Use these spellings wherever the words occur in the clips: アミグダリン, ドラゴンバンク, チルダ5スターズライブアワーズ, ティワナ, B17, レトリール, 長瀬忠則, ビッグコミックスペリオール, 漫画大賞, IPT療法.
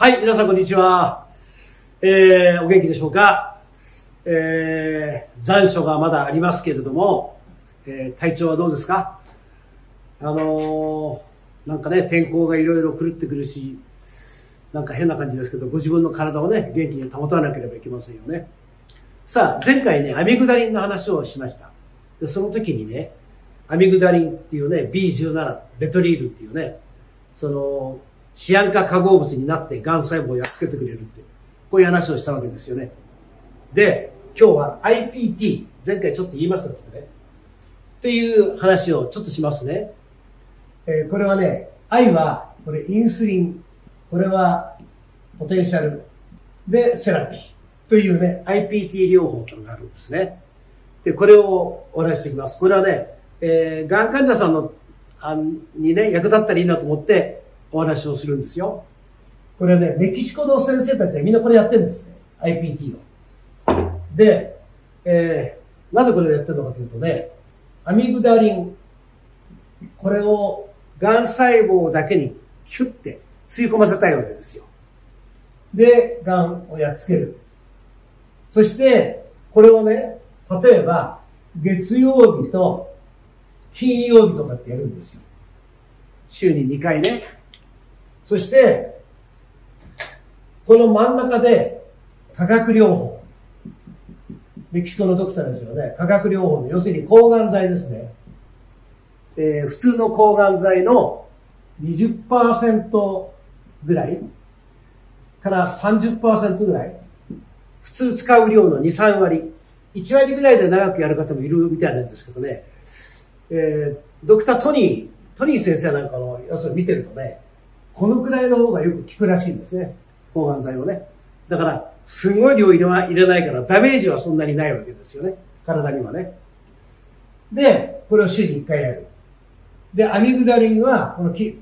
はい、皆さんこんにちは。お元気でしょうか。残暑がまだありますけれども、体調はどうですか？なんかね、天候がいろいろ狂ってくるし、なんか変な感じですけど、ご自分の体をね、元気に保たなければいけませんよね。さあ、前回ね、アミグダリンの話をしました。で、その時にね、アミグダリンっていうね、B17、レトリールっていうね、シアン化化合物になって癌細胞をやっつけてくれるって、こういう話をしたわけですよね。で、今日は IPT、前回ちょっと言いましたけどね。っていう話をちょっとしますね。これはね、I は、これインスリン、これはポテンシャル、で、セラピーというね、IPT 療法というのがあるんですね。で、これをお話ししていきます。これはね、癌患者さんの、にね、役立ったらいいなと思って、お話をするんですよ。これはね、メキシコの先生たちはみんなこれやってるんですね。IPT を。で、なぜこれをやってるのかというとね、アミグダリン、これを癌細胞だけにキュッて吸い込ませたいわけですよ。で、癌をやっつける。そして、これをね、例えば、月曜日と金曜日とかってやるんですよ。週に2回ね。そして、この真ん中で、化学療法。メキシコのドクターですよね。化学療法の、要するに抗がん剤ですね。普通の抗がん剤の 20% ぐらいから 30% ぐらい。普通使う量の2、3割。1割ぐらいで長くやる方もいるみたいなんですけどね。ドクタートニー先生なんかの要するに見てるとね、このくらいの方がよく効くらしいんですね。抗がん剤をね。だから、すごい量入れないから、ダメージはそんなにないわけですよね。体にはね。で、これを週に1回やる。で、アミグダリンは、この月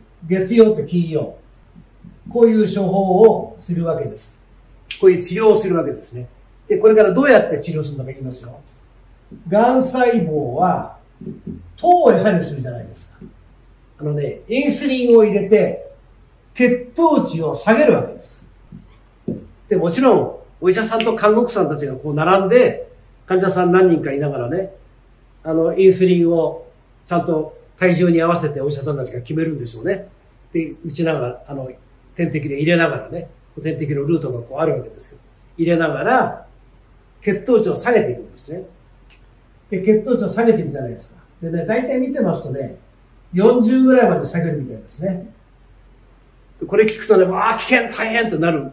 曜と金曜。こういう処方をするわけです。こういう治療をするわけですね。で、これからどうやって治療するのか言いますよ。癌細胞は、糖を餌にするじゃないですか。インスリンを入れて、血糖値を下げるわけです。で、もちろん、お医者さんと看護婦さんたちがこう並んで、患者さん何人かいながらね、インスリンをちゃんと体重に合わせてお医者さんたちが決めるんでしょうね。で、打ちながら、点滴で入れながらね、点滴のルートがこうあるわけですけど、入れながら、血糖値を下げていくんですね。で、血糖値を下げていくじゃないですか。でね、大体見てますとね、40ぐらいまで下げるみたいですね。これ聞くとね、わあ、危険、大変ってなる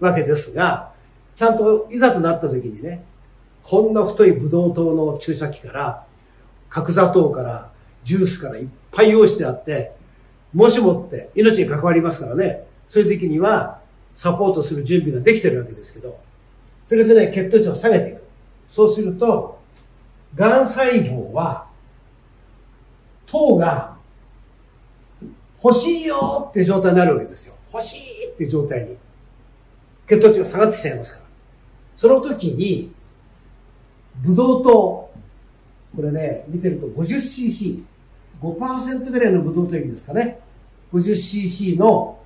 わけですが、ちゃんといざとなった時にね、こんな太いブドウ糖の注射器から、角砂糖から、ジュースからいっぱい用意してあって、もしもって命に関わりますからね、そういう時にはサポートする準備ができてるわけですけど、それでね、血糖値を下げていく。そうすると、癌細胞は、糖が、欲しいよっていう状態になるわけですよ。欲しいっていう状態に。血糖値が下がってきちゃいますから。その時に、ブドウ糖。これね、見てると 50cc。5% ぐらいのブドウ糖液ですかね。50cc の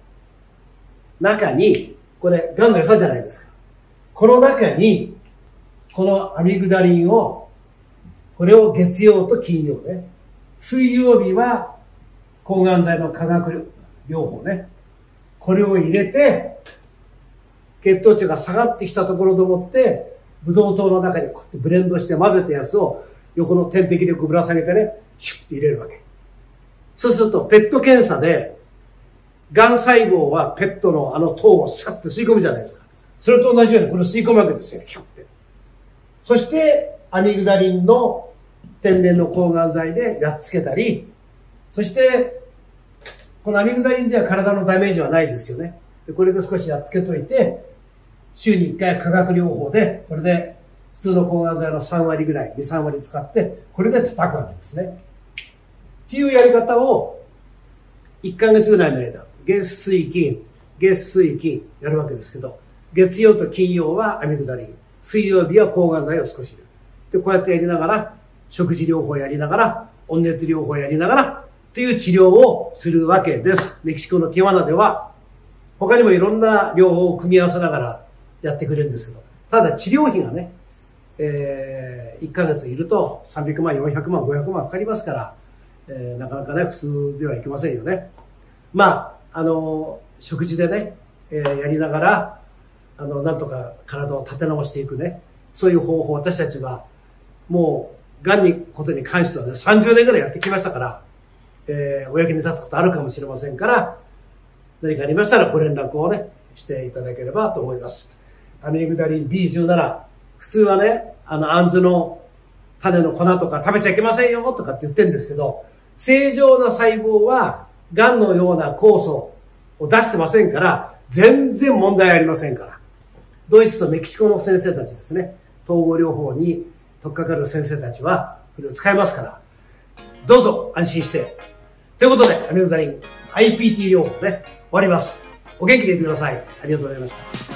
中に、これ、癌の餌じゃないですか。この中に、このアミグダリンを、これを月曜と金曜ね。水曜日は、抗がん剤の化学療法ね。これを入れて、血糖値が下がってきたところでもって、ブドウ糖の中にこうやってブレンドして混ぜたやつを横の点滴でぶら下げてね、シュッて入れるわけ。そうすると、ペット検査で、癌細胞はペットの糖をシャッて吸い込むじゃないですか。それと同じようにこれを吸い込むわけですよ、キュッて。そして、アミグダリンの天然の抗がん剤でやっつけたり、そして、このアミグダリンでは体のダメージはないですよね。でこれで少しやっつけといて、週に1回化学療法で、これで普通の抗がん剤の3割ぐらい、2、3割使って、これで叩くわけですね。っていうやり方を、1ヶ月ぐらいの間、月水金、やるわけですけど、月曜と金曜はアミグダリン、水曜日は抗がん剤を少し入れる。で、こうやってやりながら、食事療法やりながら、温熱療法やりながら、という治療をするわけです。メキシコのティワナでは、他にもいろんな療法を組み合わせながらやってくれるんですけど、ただ治療費がね、1ヶ月いると300万、400万、500万かかりますから、なかなかね、普通ではいけませんよね。まあ、食事でね、やりながら、なんとか体を立て直していくね、そういう方法を私たちは、もう、癌にことに関してはね、30年ぐらいやってきましたから、お役に立つことあるかもしれませんから、何かありましたらご連絡をね、していただければと思います。アミグダリン B17。普通はね、あんずの種の粉とか食べちゃいけませんよとかって言ってるんですけど、正常な細胞は、癌のような酵素を出してませんから、全然問題ありませんから。ドイツとメキシコの先生たちですね、統合療法に取っかかる先生たちは、これを使いますから、どうぞ安心して。ということで、アミグダリン IPT 療法ね、終わります。お元気でいてください。ありがとうございました。